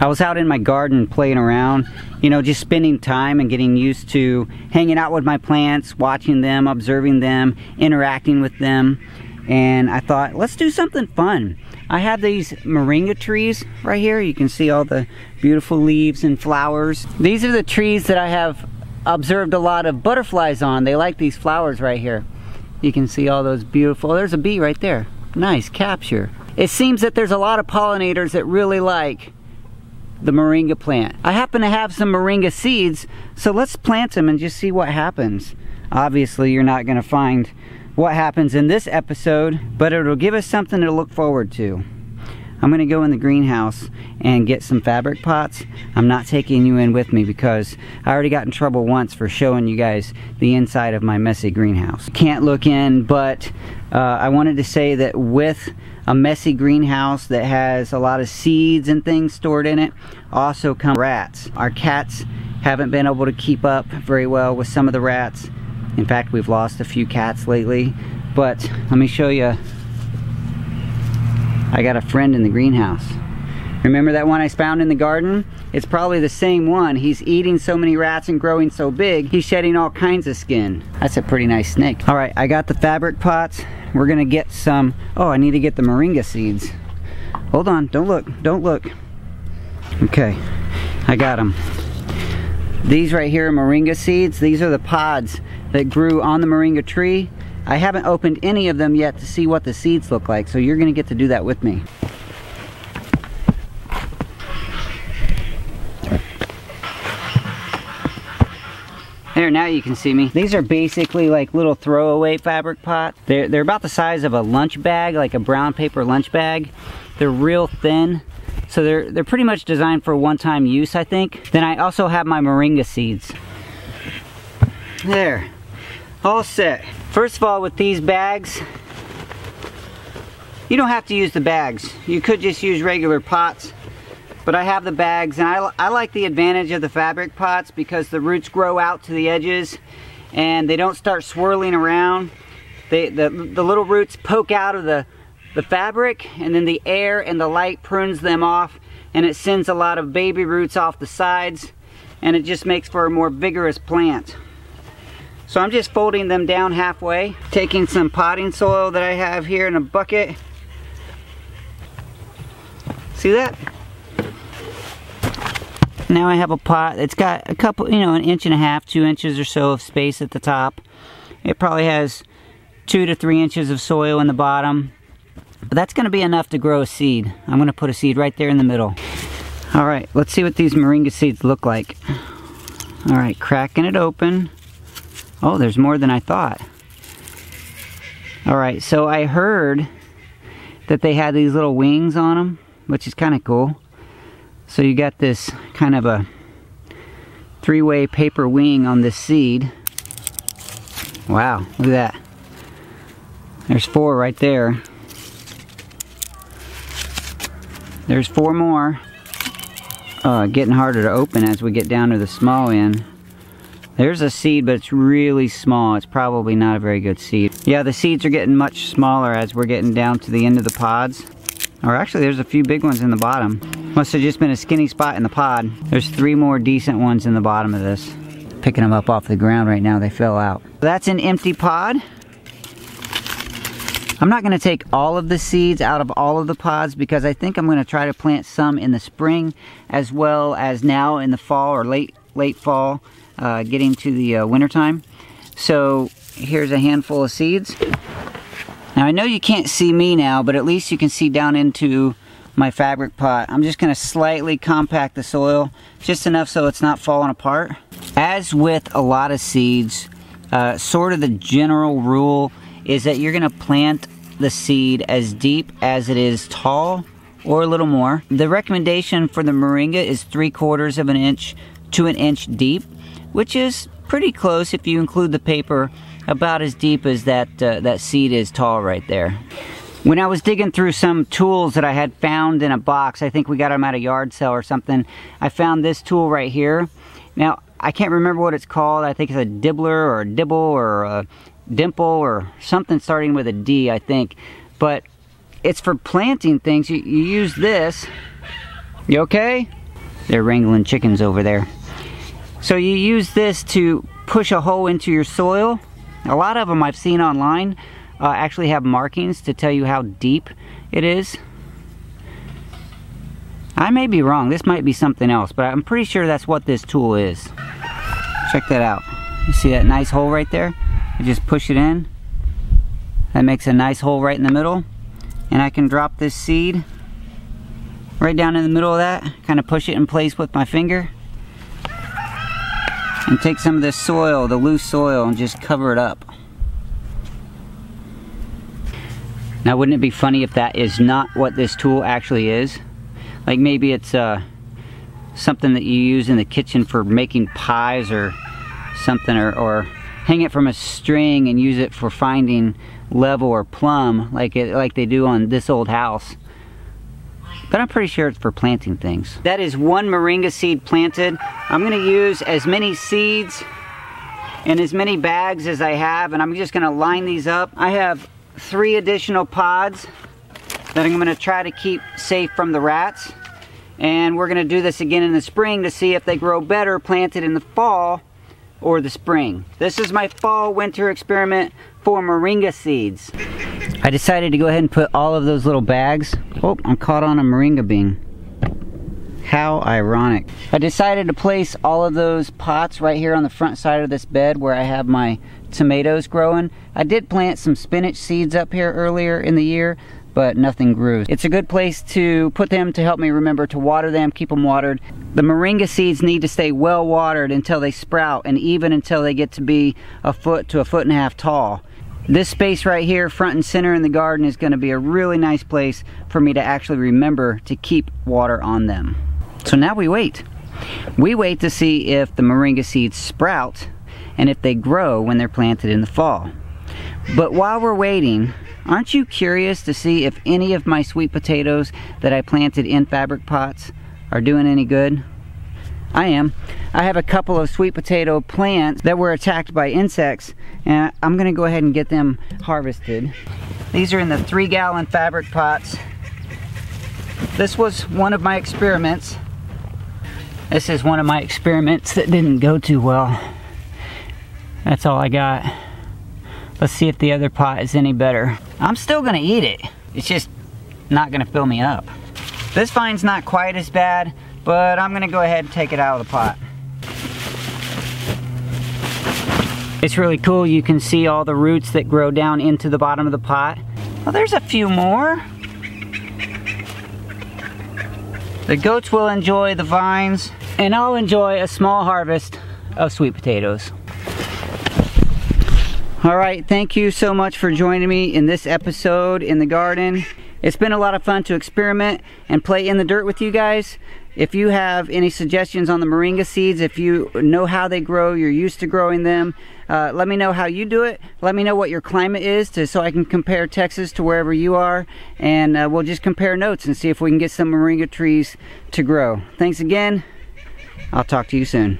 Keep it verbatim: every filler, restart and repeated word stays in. I was out in my garden playing around, you know, just spending time and getting used to hanging out with my plants, watching them, observing them, interacting with them. And I thought, let's do something fun. I have these moringa trees right here. You can see all the beautiful leaves and flowers. These are the trees that I have observed a lot of butterflies on. They like these flowers right here. You can see all those beautiful, there's a bee right there. Nice capture. It seems that there's a lot of pollinators that really like the moringa plant. I happen to have some moringa seeds, so let's plant them and just see what happens. Obviously, you're not gonna find what happens in this episode, but it'll give us something to look forward to. I'm gonna go in the greenhouse and get some fabric pots. I'm not taking you in with me because I already got in trouble once for showing you guys the inside of my messy greenhouse. Can't look in, but uh, I wanted to say that with a messy greenhouse that has a lot of seeds and things stored in it, also come rats. Our cats haven't been able to keep up very well with some of the rats. In fact, we've lost a few cats lately, but let me show you. I got a friend in the greenhouse. Remember that one I found in the garden? It's probably the same one. He's eating so many rats and growing so big, he's shedding all kinds of skin. That's a pretty nice snake. All right, I got the fabric pots. We're gonna get some, oh, I need to get the moringa seeds. Hold on, don't look, don't look. Okay, I got them. These right here are moringa seeds. These are the pods that grew on the moringa tree. I haven't opened any of them yet to see what the seeds look like, so you're gonna get to do that with me. There, now you can see me. These are basically like little throwaway fabric pots. They're, they're about the size of a lunch bag, like a brown paper lunch bag. They're real thin. So they're, they're pretty much designed for one-time use, I think. Then I also have my moringa seeds. There, all set. First of all, with these bags, you don't have to use the bags. You could just use regular pots, but I have the bags, and I, I like the advantage of the fabric pots because the roots grow out to the edges and they don't start swirling around. They, the, the little roots poke out of the the fabric, and then the air and the light prunes them off, and it sends a lot of baby roots off the sides, and it just makes for a more vigorous plant. So I'm just folding them down halfway, taking some potting soil that I have here in a bucket. See that? Now I have a pot that's got a couple, you know, an inch and a half, two inches or so of space at the top. It probably has two to three inches of soil in the bottom. But that's gonna be enough to grow a seed. I'm gonna put a seed right there in the middle. All right, let's see what these moringa seeds look like. All right, cracking it open. Oh, there's more than I thought. All right, so I heard that they had these little wings on them, which is kind of cool. So you got this kind of a three-way paper wing on this seed. Wow, look at that. There's four right there. There's four more. Uh, getting harder to open as we get down to the small end. There's a seed, but it's really small. It's probably not a very good seed. Yeah, the seeds are getting much smaller as we're getting down to the end of the pods. Or actually, there's a few big ones in the bottom. Must have just been a skinny spot in the pod. There's three more decent ones in the bottom of this. Picking them up off the ground right now, they fell out. That's an empty pod. I'm not gonna take all of the seeds out of all of the pods because I think I'm gonna try to plant some in the spring as well as now in the fall or late late fall, uh, getting to the uh, winter time. So here's a handful of seeds. Now I know you can't see me now, but at least you can see down into my fabric pot. I'm just gonna slightly compact the soil, just enough so it's not falling apart. As with a lot of seeds, uh, sort of the general rule is that you're gonna plant the seed as deep as it is tall or a little more. The recommendation for the moringa is three quarters of an inch to an inch deep, which is pretty close if you include the paper, about as deep as that, uh, that seed is tall right there. When I was digging through some tools that I had found in a box, I think we got them at a yard sale or something, I found this tool right here. Now, I can't remember what it's called. I think it's a dibbler or a dibble or a dimple or something starting with a D, I think, but it's for planting things. You, you use this. You okay? They're wrangling chickens over there. So you use this to push a hole into your soil. A lot of them I've seen online uh, actually have markings to tell you how deep it is. I may be wrong, this might be something else, but I'm pretty sure that's what this tool is. Check that out. You see that nice hole right there? You just push it in. That makes a nice hole right in the middle. And I can drop this seed right down in the middle of that, kind of push it in place with my finger. And take some of this soil, the loose soil, and just cover it up. Now wouldn't it be funny if that is not what this tool actually is? Like maybe it's uh, something that you use in the kitchen for making pies or something, or, or hang it from a string and use it for finding level or plumb, like it, like they do on This Old House. But I'm pretty sure it's for planting things. That is one moringa seed planted. I'm gonna use as many seeds and as many bags as I have, and I'm just gonna line these up. I have three additional pods that I'm gonna try to keep safe from the rats. And we're gonna do this again in the spring to see if they grow better planted in the fall or the spring. This is my fall winter experiment for moringa seeds. I decided to go ahead and put all of those little bags. Oh, I'm caught on a moringa bean. How ironic. I decided to place all of those pots right here on the front side of this bed where I have my tomatoes growing. I did plant some spinach seeds up here earlier in the year, but nothing grew. It's a good place to put them to help me remember to water them, keep them watered. The moringa seeds need to stay well watered until they sprout, and even until they get to be a foot to a foot and a half tall. This space right here, front and center in the garden, is going to be a really nice place for me to actually remember to keep water on them. So now we wait. We wait to see if the moringa seeds sprout and if they grow when they're planted in the fall. But while we're waiting, aren't you curious to see if any of my sweet potatoes that I planted in fabric pots are doing any good? I am. I have a couple of sweet potato plants that were attacked by insects, and I'm gonna go ahead and get them harvested. These are in the three gallon fabric pots. This was one of my experiments. This is one of my experiments that didn't go too well. That's all I got. Let's see if the other pot is any better. I'm still gonna eat it. It's just not gonna fill me up. This vine's not quite as bad, but I'm gonna go ahead and take it out of the pot. It's really cool. You can see all the roots that grow down into the bottom of the pot. Well, there's a few more. The goats will enjoy the vines, and I'll enjoy a small harvest of sweet potatoes. All right, thank you so much for joining me in this episode in the garden. It's been a lot of fun to experiment and play in the dirt with you guys. If you have any suggestions on the moringa seeds, if you know how they grow, you're used to growing them, uh, let me know how you do it. Let me know what your climate is to, so I can compare Texas to wherever you are, and uh, we'll just compare notes and see if we can get some moringa trees to grow. Thanks again. I'll talk to you soon.